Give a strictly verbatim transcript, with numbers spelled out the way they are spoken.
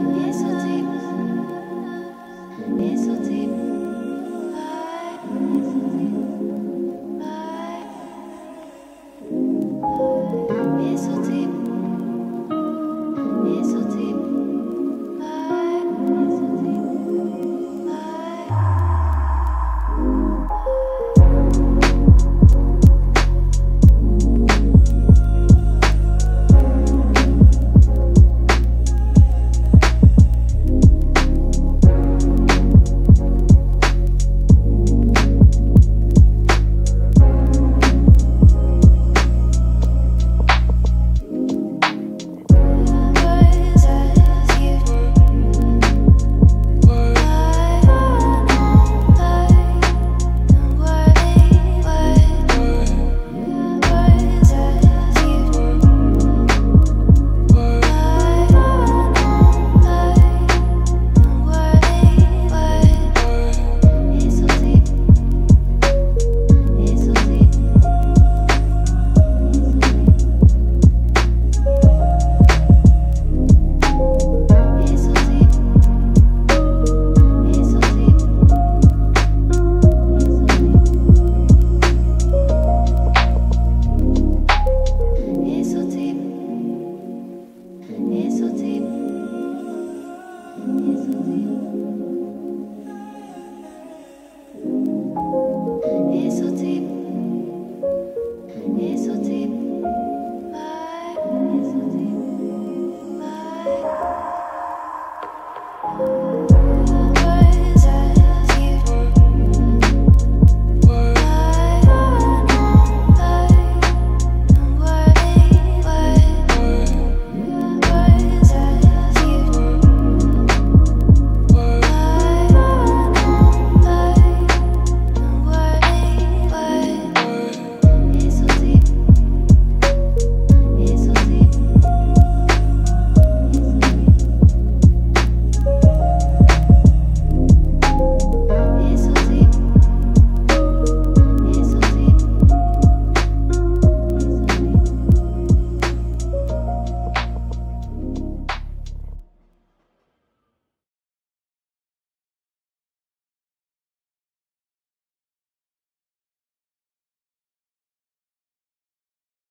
It's so deep.